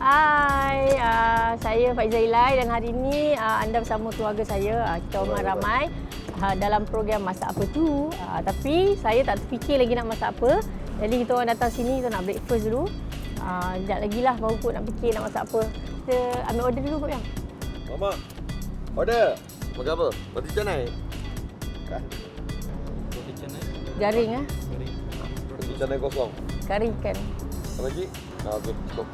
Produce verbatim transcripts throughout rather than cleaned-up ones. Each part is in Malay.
Hai, uh, saya Faezah Elai dan hari ini uh, anda bersama keluarga saya, uh, kita orang ramai uh, dalam program Masak Apa Tu. Uh, tapi saya tak terfikir lagi nak masak apa. Jadi kita orang datang sini, kita nak breakfast dulu. Uh, sekejap lagi lah baru pun nak fikir nak masak apa. Kita ambil order dulu kot, yang. Mama, order. Makan apa? Roti canai? Kan? Roti canai? Garing ah. Garing. Roti canai kosong. Kari ikan. Apa lagi? Dah habis, cukup.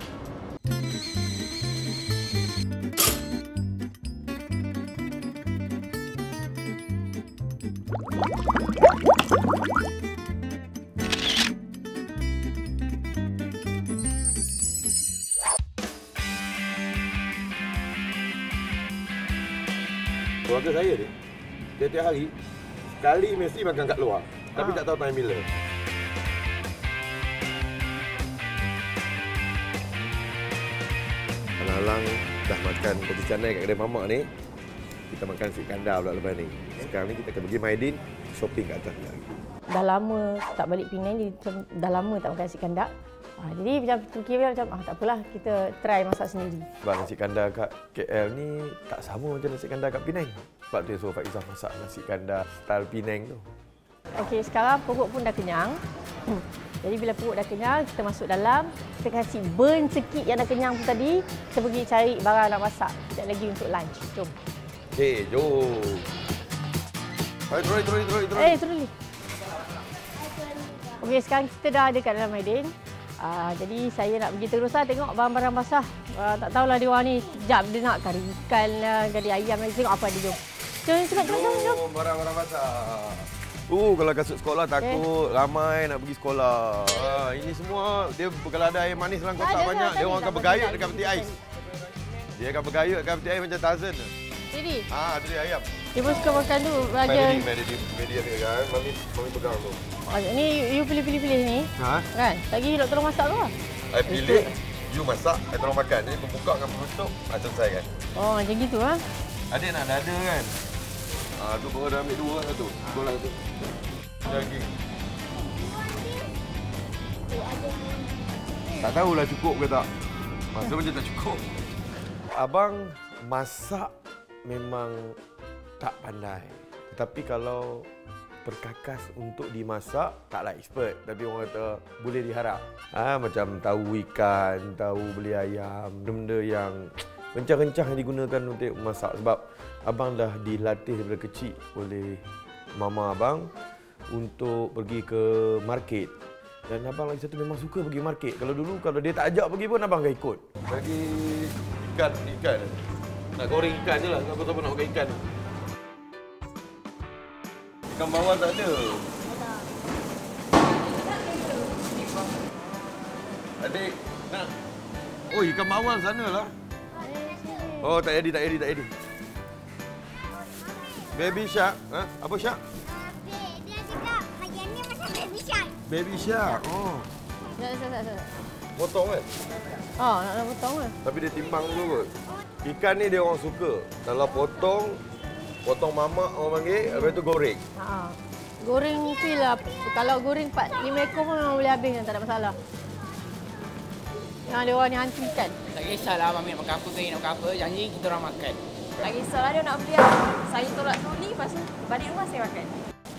Keluarga saya ni, tiap-tiap hari, sekali mesti makan kat luar. Ha. Tapi tak tahu time bila. Alang-alang dah makan roti canai kat kedai mamak ni, kita makan nasi kandar pula lepas ni. Sekarang ni kita akan pergi MyDIN, shopping kat atas. Dah lama tak balik Penang, jadi macam dah lama tak makan nasi kandar. Ha, jadi macam fikir macam ah, tak apalah, kita try masak sendiri. Sebab nasi kandar kat K L ni tak sama macam nasi kandar kat Penang. Sebab tu suruh Faezah masak nasi kandar style Penang tu. Okey, sekarang perut pun dah kenyang. Jadi bila perut dah kenyang, kita masuk dalam, kita kasi burn sikit yang dah kenyang tu tadi. Kita pergi cari barang nak masak sekejap lagi untuk lunch. Jom. Okey, jom. Hai, terus, terus, terus, terus. Eh, terus. Okey, sekarang kita dah ada kat dalam MyDIN. Uh, jadi saya nak pergi teruslah tengok barang-barang basah. Uh, tak tahulah dia orang ni, sekejap dia nak kari ikan lah, kari ayam lah. Tengok apa ada, jom. Jom, jom, jom, jom, jom. Oh, barang-barang basah. Uh, kalau kasut sekolah takut, eh. Ramai nak pergi sekolah. Uh, ini semua, dia kalau ada air manis dalam kotak ada, banyak, ada, dia orang akan bergayut dekat peti ais. Dia akan bergayut dekat peti ais macam Tarzan. Jadi? Ah, tu dia ayam. Ibu suka makan tu bahagian... Medium, medium dia kan. Mami, mami pegang tu. Ni, you pilih-pilih-pilih ni. Ha? Kan? Lagi you nak tolong masak tu lah. I pilih, you masak, I tolong makan. Jadi pembuka dengan penutup, I selesai kan. Oh, macam gitu lah. Adik nak dada kan? Ah, tu baru dah ambil dua lah tu. Dua lah tu. Daging. Tak tahulah cukup ke tak. Masa macam tak cukup. Abang masak memang tak pandai. Tetapi kalau perkakas untuk dimasak, taklah expert. Tapi orang kata boleh diharap. Ha, macam tahu ikan, tahu beli ayam, benda-benda yang rencah-rencah yang digunakan untuk masak. Sebab abang dah dilatih daripada kecil oleh mama abang untuk pergi ke market. Dan abang lagi satu memang suka pergi market. Kalau dulu, kalau dia tak ajak pergi pun, abang akan ikut. Bagi ikan-ikan. Nak goreng ikan je lah, aku tak nak goreng ikan. Ikan bawal tak ada. Adik, nak? Oh, ikan bawal sana lah. Oh, tak jadi, tak jadi, tak jadi. Baby shark? Ha? Apa shark? Dia cakap bagian ni macam baby shark. Baby shark? Oh. Tak, tak, tak, tak. Potong kan? Oh, nak potong kan? Tapi dia timbang dulu kot. Ikan ni dia orang suka. Kalau potong, potong mamak orang panggil, lepas tu goreng. Ha. Goreng mungkin lah. Kalau goreng empat lima ekor pun memang boleh habis, tak ada masalah. Yang dia orang ni hantu ikan. Tak kisahlah Mami nak makan apa, saya nak makan apa, janji kita orang makan. Tak kisahlah dia nak beli apa. Saya tolak troli, lepas tu balik rumah saya makan.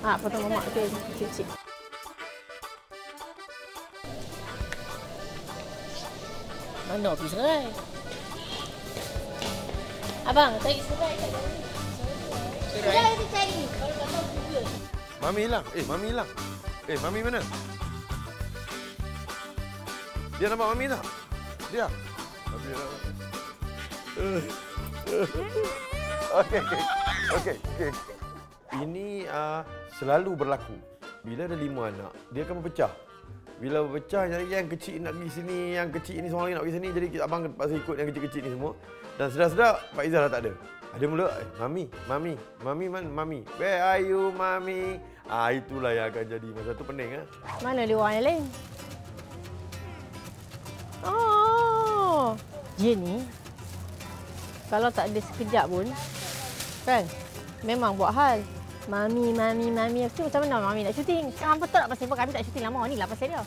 Ha, potong mamak tu kecil-kecil. Mana pergi serai? Abang, cari serai kat dalam ni. Serai? Serai tu cari. Kalau tak tahu, Google. Mami hilang. Eh, Mami hilang. Eh, Mami mana? Dia nampak Mami tak? Dia? Mami hilang. Okey, okey. Okey, okey. Ini uh, selalu berlaku. Bila ada lima anak, dia akan berpecah. Bila berpecah, yang kecil nak pergi sini, yang kecil ini, seorang lagi nak pergi sini. Jadi abang paksa ikut yang kecil-kecil ni semua. Dan sedar-sedar, Faezah dah tak ada. Ada mula, eh, Mami, Mami, Mami, mana Mami? Where are you, Mami? Ah, itulah yang akan jadi. Masa tu pening, kan? Mana dia orang yang lain? Oh, dia ni, kalau tak ada sekejap pun, kan? Memang buat hal. Mami, Mami, Mami. Aku tu macam mana Mami nak syuting? Sekarang betul tak pasal kami tak syuting lama ni lah pasal dia.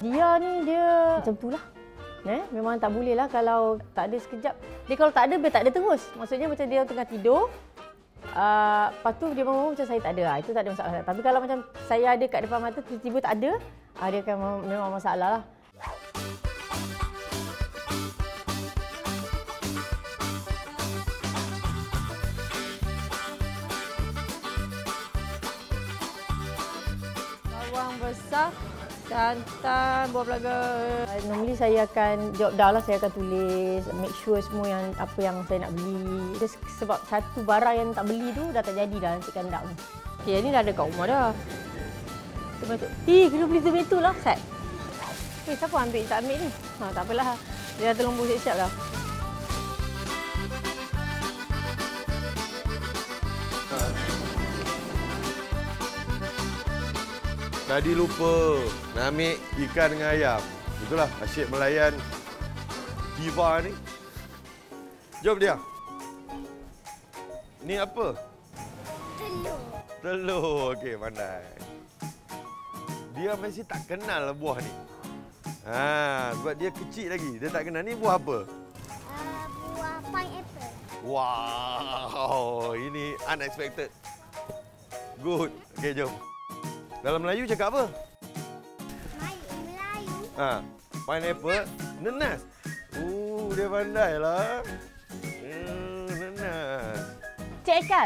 Dia ni dia macam tulah. Eh, memang tak boleh lah kalau tak ada sekejap. Dia kalau tak ada, dia tak ada terus. Maksudnya macam dia tengah tidur, uh, lepas tu dia bangun macam saya tak ada. Itu tak ada masalah. Tapi kalau macam saya ada kat depan mata, tiba-tiba tak ada, uh, dia akan memang masalah lah. Bawang besar, santan, buah belaga. Normally saya akan jawab dah lah, saya akan tulis, make sure semua yang apa yang saya nak beli. Just sebab satu barang yang tak beli tu dah tak jadi dah nanti kandang. Okey, ni dah ada kat rumah dah. Tomato. Eh, kena beli tomato lah, Sat. Eh, siapa ambil tak ambil ni? Ha, tak apalah. Dia dah terlumbur siap-siap dah. Tadi lupa nak ambil ikan dengan ayam. Itulah asyik melayan diva ni. Jom dia. Ni apa? Telur. Telur. Okey, pandai. Dia mesti tak kenal buah ni. Ha, sebab dia kecil lagi. Dia tak kenal. Ni buah apa? Uh, buah pineapple. Wow. Ini unexpected. Good. Okey, jom. Dalam Melayu cakap apa? Melayu. Ah, ha, pineapple, nenas. Oh, dia pandai lah. Hmm, nenas. Cik Eka,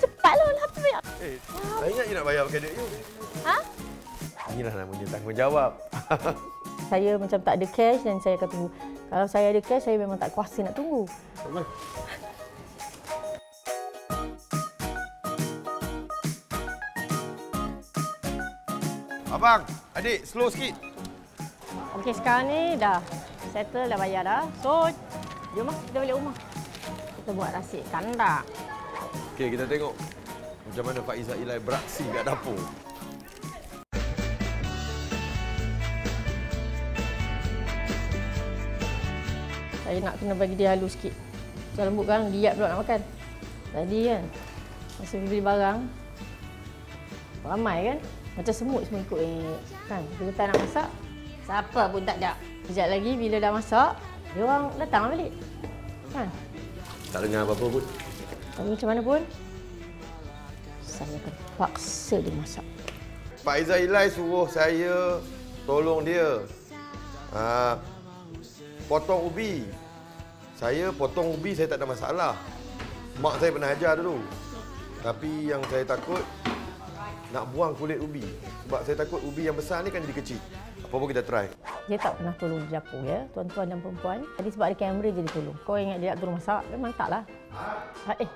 cepatlah lah tu bayar. Eh, saya ingat you nak bayar pakai duit you. Ha? Inilah namanya tanggungjawab. Saya macam tak ada cash dan saya akan tunggu. Kalau saya ada cash, saya memang tak kuasa nak tunggu. Boleh. Abang, adik, slow sikit. Okey, sekarang ni dah settle, dah bayar dah. So, jom lah kita balik rumah. Kita buat nasi kandak. Okey, kita tengok macam mana Faezah Elai beraksi kat dapur. Saya nak kena bagi dia halus sikit. Macam lembut kan, liat pula nak makan. Tadi kan, masa beli barang, ramai kan? Macam semut semua ikut ni, kan? Bila tak nak masak, siapa pun tak ada. Sekejap lagi bila dah masak, dia orang datang balik. Kan? Tak dengar apa-apa pun. Tapi macam mana pun, saya akan paksa dia masak. Faezah Elai suruh saya tolong dia. Ha, potong ubi. Saya potong ubi, saya tak ada masalah. Mak saya pernah ajar dulu. Tapi yang saya takut, nak buang kulit ubi. Sebab saya takut ubi yang besar ni kan jadi kecil. Apa-apa kita try. Dia tak pernah tolong di dapur, ya. Tuan-tuan dan perempuan. Tadi sebab ada kamera je dia tolong. Kau ingat dia nak tolong masak? Memang tak lah. Ha? Eh.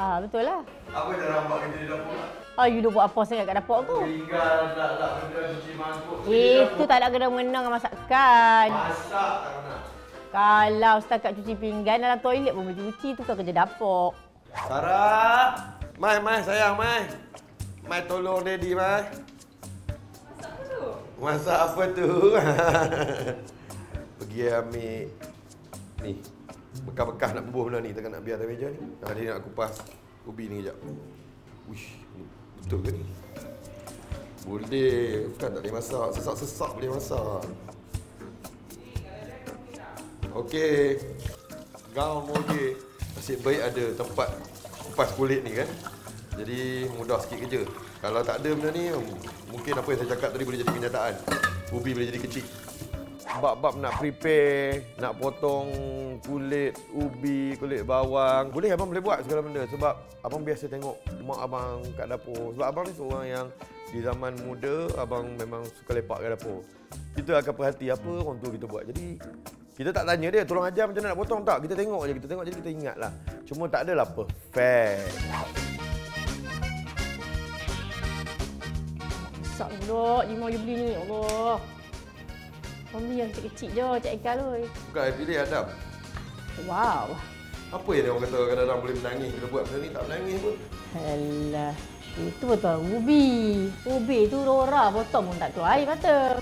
Ah, betul lah. Apa dah nampak kerja di dapur lah? Ah, you dah buat apa sangat kat dapur tu? Tinggal tak nak benda cuci mangkuk. Itu tak nak kena-mengena dengan masakan. Masak tak nak. Kalau setakat cuci pinggan dalam toilet pun boleh cuci. Itu kan kerja dapur. Sarah! Mai, Mai, sayang, Mai. Mai tolong Daddy, Mai. Masak apa tu? Masak apa tu? Pergi ambil ni. Bekas-bekas nak bubuh benda ni. Takkan nak biar atas meja ni. Nah, dia nak kupas ubi ni kejap. Uish, betul ke ni? Boleh. Bukan tak boleh masak. Sesak-sesak boleh masak. Okey. Gaun moge. Asyik baik ada tempat kupas kulit ni kan. Jadi mudah sikit kerja. Kalau tak ada benda ni, mungkin apa yang saya cakap tadi boleh jadi kenyataan. Ubi boleh jadi kecil. Bab-bab nak prepare, nak potong kulit ubi, kulit bawang. Boleh, abang boleh buat segala benda. Sebab abang biasa tengok mak abang kat dapur. Sebab abang ni seorang yang di zaman muda, abang memang suka lepak kat dapur. Kita akan perhati apa orang tua kita buat. Jadi kita tak tanya dia, tolong ajar macam mana nak potong tak. Kita tengok je, kita tengok jadi kita ingat lah. Cuma tak adalah perfect. Masak dulu, lima you beli ni, Allah. Mami yang kecil-kecil je, Cik Eka tu. Bukan, I pilih Adam. Wow. Apa yang orang kata kadang-kadang boleh menangis, bila buat macam ni tak menangis pun? Alah, itu betul ubi. Ubi tu rora, potong pun tak keluar air mata.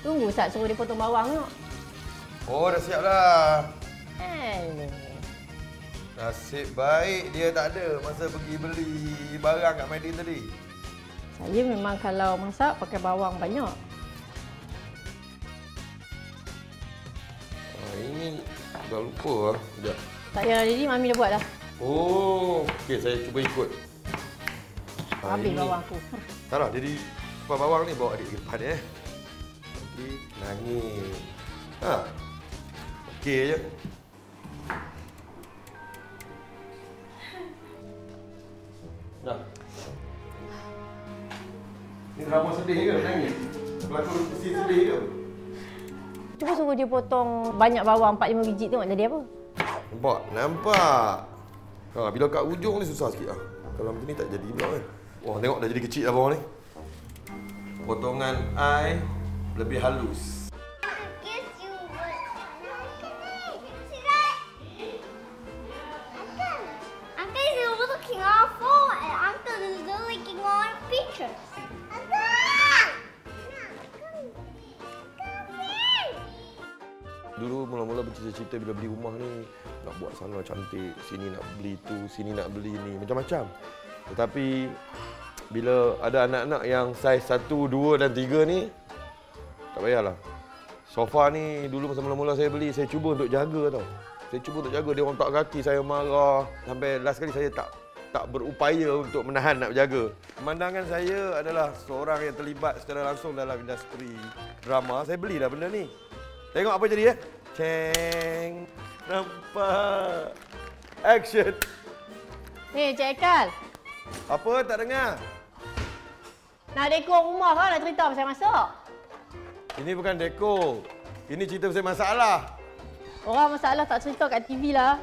Tunggu Ustaz suruh dia potong bawang tu. Oh, dah siap dah. Alah. Nasib baik dia tak ada masa pergi beli barang kat MyDIN tadi. Saya memang kalau masak pakai bawang banyak. ni dah lupa lah. Sekejap. Tak payah, jadi Mami dah buat dah. Oh, okey, saya cuba ikut. Habis bawang aku. Tak lah, jadi kupas bawang ni bawa adik ke depan eh. Nanti nangis. Ha, okey je. Dah. Ni drama sedih ke nangis? Pelakon mesti sedih ke? Cuba suruh dia potong banyak bawang, empat lima biji tengok jadi apa. Nampak? Nampak. Ha, bila kat ujung ni susah sikit lah. Kalau macam ni tak jadi pula kan. Wah, tengok dah jadi kecil lah bawang ni. Potongan I lebih halus. Dulu mula-mula bercita-cita bila beli rumah ni nak buat sana cantik, sini nak beli tu, sini nak beli ni, macam-macam. Tetapi bila ada anak-anak yang saiz satu, dua dan tiga ni tak payahlah. Sofa ni dulu masa mula-mula saya beli, saya cuba untuk jaga tau. Saya cuba untuk jaga, dia rontok kaki, saya marah sampai last kali saya tak tak berupaya untuk menahan nak berjaga. Pemandangan saya adalah seorang yang terlibat secara langsung dalam industri drama. Saya belilah benda ni. Tengok apa jadi ya. Ceng. Nampak. Action. Ni, hey, Cik Aikal. Apa? Tak dengar? Nak dekor rumah kau nak cerita pasal masak? Ini bukan dekor. Ini cerita pasal masalah. Orang masalah tak cerita kat T V lah.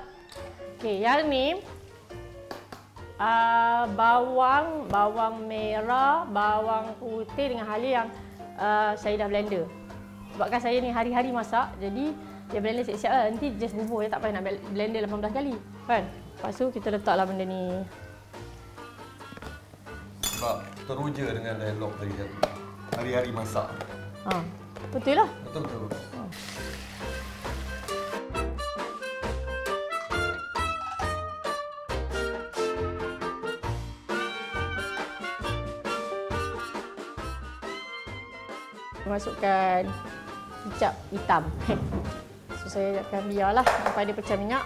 Okey, yang ni. Uh, bawang, bawang merah, bawang putih dengan halia yang uh, saya dah blender. Sebabkan saya ni hari-hari masak, jadi dia blender siap-siap lah. Nanti just bubur je, tak payah nak blender lapan belas kali. Kan? Lepas tu kita letaklah benda ni. Sebab teruja dengan dialog tadi satu. Hari-hari masak. Ha. Betul lah. Betul-betul. Ha. Masukkan kicap hitam. So saya akan biarlah sampai dia pecah minyak.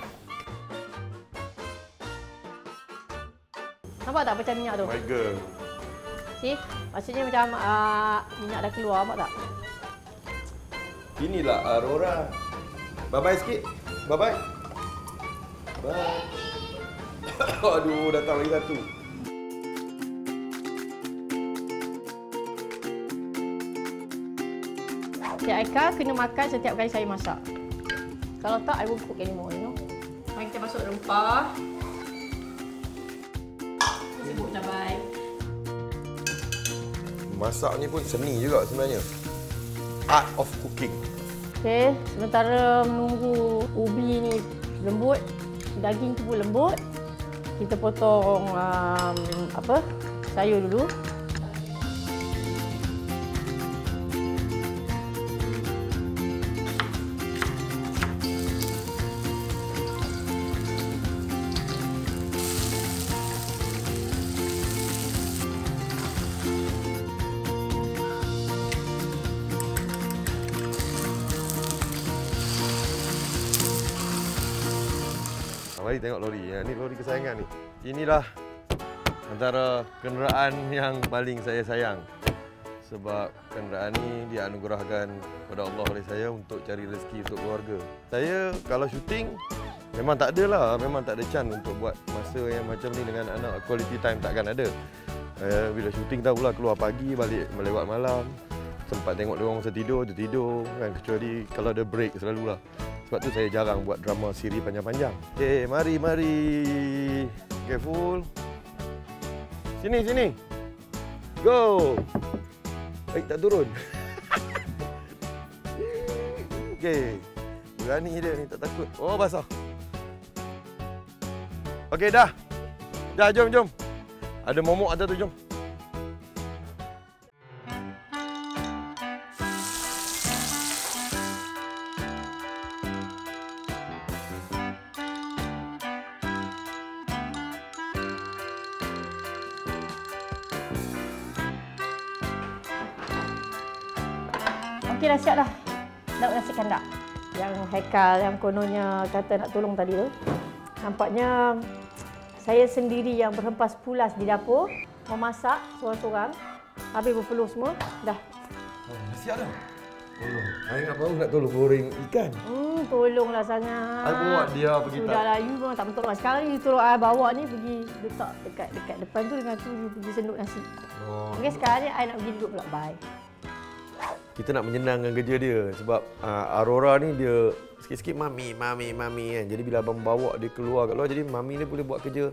Nampak tak pecah minyak tu? My girl. See? Maksudnya macam uh, minyak dah keluar, nampak tak? Inilah Aurora. Bye-bye sikit. Bye-bye. Bye. Aduh, datang lagi satu. Cik Aikal kena makan setiap kali saya masak. Kalau tak, I won't cook anymore, you know. Mari kita masuk rempah. Kita sebut cabai. Masak ni pun seni juga sebenarnya. Art of cooking. Okey, sementara menunggu ubi ni lembut, daging tu pun lembut, kita potong um, apa? sayur dulu. Mari tengok lori. Ini lori kesayangan ni. Inilah antara kenderaan yang paling saya sayang. Sebab kenderaan ni dia anugerahkan kepada Allah oleh saya untuk cari rezeki untuk keluarga. Saya kalau syuting memang tak adalah, memang tak ada chance untuk buat masa yang macam ni dengan anak. Quality time takkan ada. Bila syuting tahulah keluar pagi, balik lewat malam. Sempat tengok dia orang masa tidur, dia tidur kan, kecuali kalau ada break selalulah. Sebab tu saya jarang buat drama siri panjang-panjang. Okey, mari mari. Careful. Sini sini. Go. Eh, tak turun. Okey. Berani dia ni, tak takut. Oh, basah. Okey dah. Dah, jom jom. Ada momok ada tu, jom. Okey dah siap dah. Lauk nasi kandak. yang Hekal yang kononnya kata nak tolong tadi tu. Nampaknya saya sendiri yang berhempas pulas di dapur, memasak seorang-seorang. Habis berpeluh semua, dah. Oh, siap dah. Tolong. Saya nak tahu nak tolong goreng ikan. Hmm, tolonglah sangat. Saya bawa dia pergi tak? Sudahlah, you memang tak betul. Sekarang you tolong saya bawa ni pergi letak dekat dekat depan tu dengan tu you pergi senduk nasi. Oh. Okey, sekarang ni saya nak pergi duduk pula. Bye. Kita nak menyenangkan kerja dia sebab uh, Aurora ni dia sikit-sikit mami, mami, mami kan. Jadi bila abang bawa dia keluar kat luar, jadi mami dia boleh buat kerja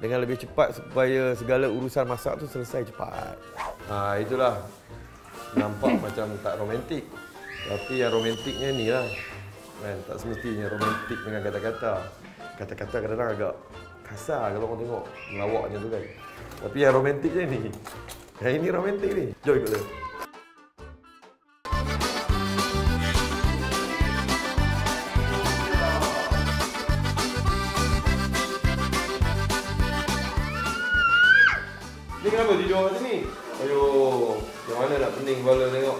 dengan lebih cepat supaya segala urusan masak tu selesai cepat. Ha, itulah. Nampak macam tak romantik. Tapi yang romantiknya ni lah. Man, tak semestinya romantik dengan kata-kata. Kata-kata kadang-kadang agak kasar kalau orang tengok melawaknya tu kan. Tapi yang romantiknya ni. Yang ini romantik ni. Jom ikut dia. Kenapa tidur kat sini? Ayuh, macam mana nak pening kepala tengok.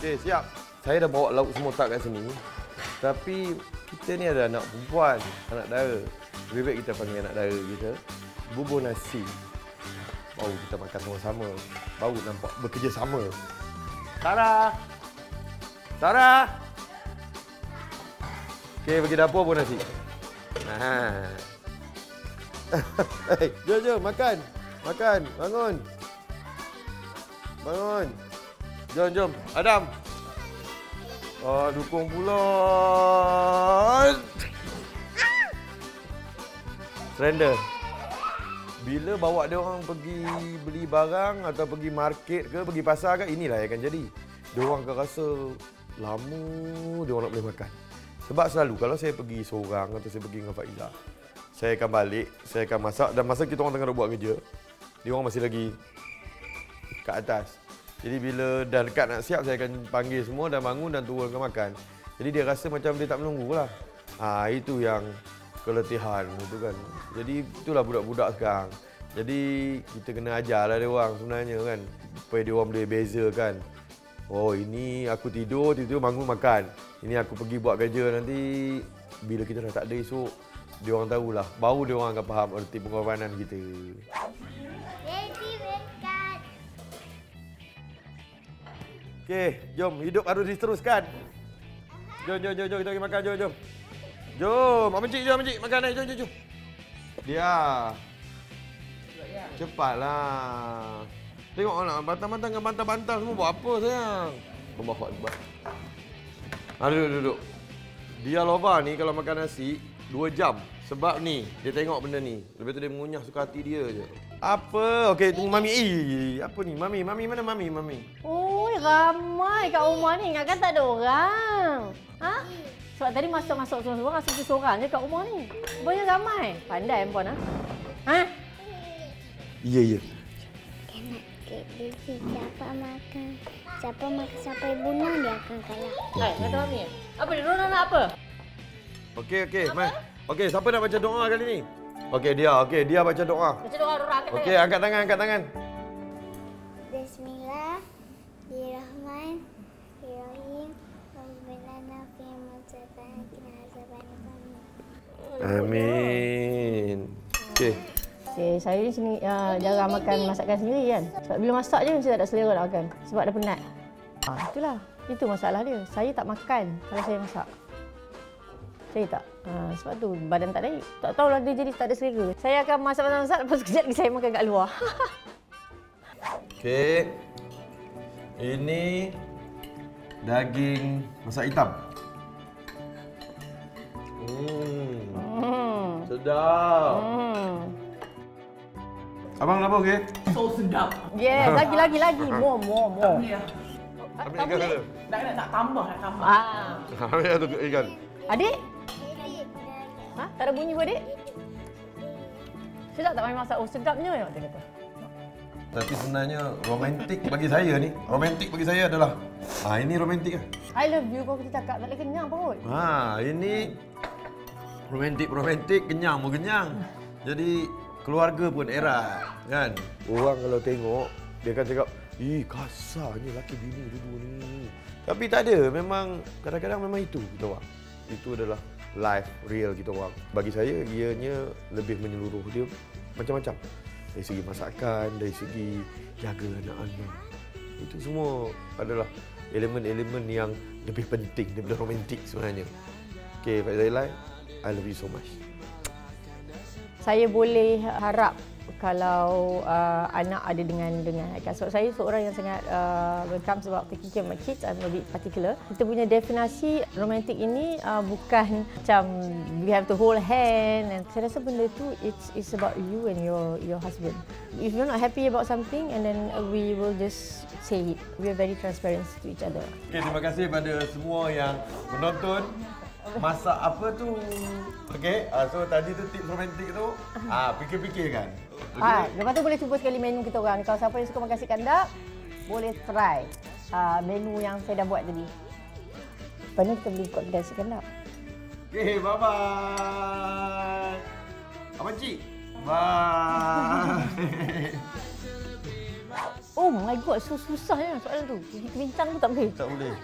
Okey, siap. Saya dah bawa lauk semua tak kat sini. Tapi kita ni ada anak perempuan, anak dara. Lebih baik kita panggil anak dara kita. Bubur nasi. Baru kita makan sama-sama. Baru nampak bekerja sama. Sarah! Sarah! Okey, pergi dapur bubur nasi. Nah. Hei, jom, jom, makan. Makan, bangun. Bangun. Jom, jom. Adam. Oh, dukung pula. Surrender. Bila bawa dia orang pergi beli barang atau pergi market ke, pergi pasar ke, inilah yang akan jadi. Dia orang akan rasa lama dia orang nak boleh makan. Sebab selalu kalau saya pergi seorang atau saya pergi dengan Faezah, saya akan balik, saya akan masak dan masa kita orang tengah buat kerja, dia orang masih lagi ke atas. Jadi bila dah dekat nak siap, saya akan panggil semua dan bangun dan turun ke makan. Jadi dia rasa macam dia tak menunggu lah. Ha, itu yang keletihan gitu kan. Jadi itulah budak-budak sekarang. Jadi kita kena ajarlah dia orang sebenarnya kan. Supaya dia orang boleh bezakan. Oh, ini aku tidur, tidur bangun makan. Ini aku pergi buat kerja nanti bila kita dah tak ada esok. Dia orang tahulah, baru dia orang akan faham erti pengorbanan kita. Baby, wake up. Okey, jom, hidup harus diteruskan. Jom, jom, jom, jom kita pergi makan, jom, jom. Jom, Mak Mencik, jom, Mencik, makan naik, jom, jom, jom. Dia. Cepatlah. Tengoklah, bantal-bantal dengan bantal-bantal semua buat apa sayang? Allahu Akbar. Ha, duduk, duduk. Dia Lova ni kalau makan nasi, Dua jam. Sebab ni, dia tengok benda ni. Lepas tu dia mengunyah suka hati dia je. Apa? Okey, tunggu Mami. Eh, apa ni? Mami, Mami mana Mami? Mami. Oh, ramai kat rumah ni. Ingatkan tak ada orang. Ha? Sebab tadi masuk-masuk seorang-seorang, rasa macam seorang je kat rumah ni. Banyak ramai. Pandai handphone, ha? Ha? Ya, ya. Dia siapa makan. Siapa makan sampai bunuh, dia akan kalah. Hai, kata Mami. Apa dia? Rona nak apa? Okey, okey. Okey, siapa nak baca doa kali ni? Okey, dia. Okey, dia baca doa. Baca doa, Rora. Okey, angkat tangan, angkat tangan. Bismillahirrahmanirrahim. Amin. Okey. Okey, saya di sini uh, jarang makan masakan sendiri kan. Sebab bila masak je saya tak ada selera nak makan. Sebab dah penat. Ha, itulah. Itu masalah dia. Saya tak makan kalau saya masak. Saya tak. Ha, sebab tu badan tak naik. Tak tahulah dia jadi tak ada selera. Saya akan masak-masak, lepas sekejap lagi saya makan kat luar. Okey. Ini daging masak hitam. Hmm. Hmm. Sedap. Hmm. Abang kenapa okey? So sedap. Yes, lagi lagi lagi. More more more. Ambil ikan dulu. Dah nak nak tambah nak tambah. Ah. Ambil tu ikan. Adik? Ha? Tak ada bunyi ke adik? Sedap tak Mami masak? Oh, sedapnya ya dia kata. Tapi sebenarnya romantik bagi saya ni, romantik bagi saya adalah ha, ini romantik ah. I love you kau kita cakap tak boleh kenyang perut. Ha, ini romantik-romantik kenyang mau kenyang. Jadi keluarga pun erat kan. Orang kalau tengok dia akan cakap, Eh, kasarnya laki bini dua-dua ni. Tapi tak ada, memang kadang-kadang memang itu kita orang. Itu adalah life real kita orang. Bagi saya, ianya lebih menyeluruh, dia macam-macam. Dari segi masakan, dari segi jaga anak-anak. Itu semua adalah elemen-elemen yang lebih penting daripada romantik sebenarnya. Okay, Faezah Elai, I love you so much. Saya boleh harap kalau uh, anak ada dengan dengan Aika. So, saya seorang yang sangat uh, welcome sebab taking care of my kids, I'm a bit particular. Kita punya definasi romantik ini uh, bukan macam we have to hold hand. And saya rasa benda tu it's it's about you and your your husband. If you're not happy about something, and then we will just say it. We are very transparent to each other. Okay, terima kasih kepada semua yang menonton. Masak apa tu? Okey, uh, so tadi tu tips romantik tu, ah uh, fikir-fikirkan. Okay. Ha, lepas tu boleh cuba sekali menu kita orang. Kalau siapa yang suka makan nasi kandar, boleh try uh, menu yang saya dah buat tadi. Lepas ni kita beli kat kedai nasi kandar. Okey, bye-bye. Abang Cik, bye. Oh my god, so susahnya soalan tu. Kita bincang pun tak boleh. Tak boleh.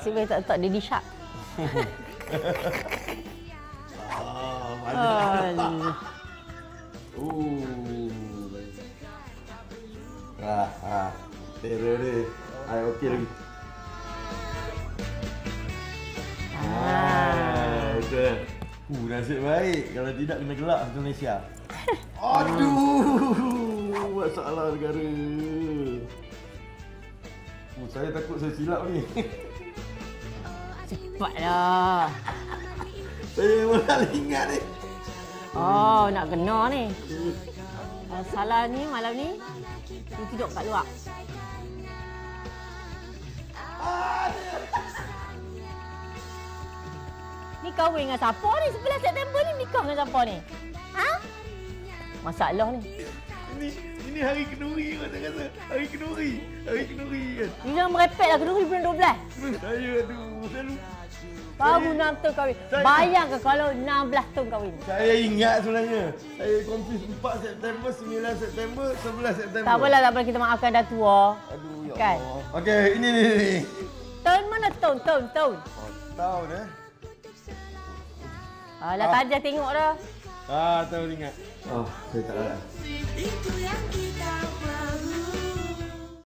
Sebab tak tak dia disharp. Ah, mana? Oh. Ah, ah. Terere. Ai okey lagi. Ah, betul. Uh, nasib baik kalau tidak kena gelak ke Malaysia. Aduh, buat salah negara. Oh, saya takut saya silap ni. Cepatlah. Saya pun tak ingat ni. Oh, nak kena ni. Kalau salah ni, malam ni, dia tidur kat luar. Ni kahwin dengan siapa ni? sebelas September ni nikah dengan siapa ni? Ha? Masalah ni. Ini, ini hari kenduri kan saya rasa. Hari kenduri. Hari kenduri kan. You jangan merepeklah, kenduri bulan dua belas. Saya tu. Baru enam tahun kahwin. Saya, bayangkan kalau enam belas tahun kahwin. Saya ingat sebenarnya. Saya confuse empat September, sembilan September, sebelas September. Tak apalah, tak apalah. Kita maafkan dah tua. Aduh, ya kan? Allah. Okey, ini ni. Tahun mana tahun? Tahun, tahun. Oh, tahun eh. Alah, ah. Tadi dah tengok dah. Ah, tahun ingat. Oh, saya tak ada.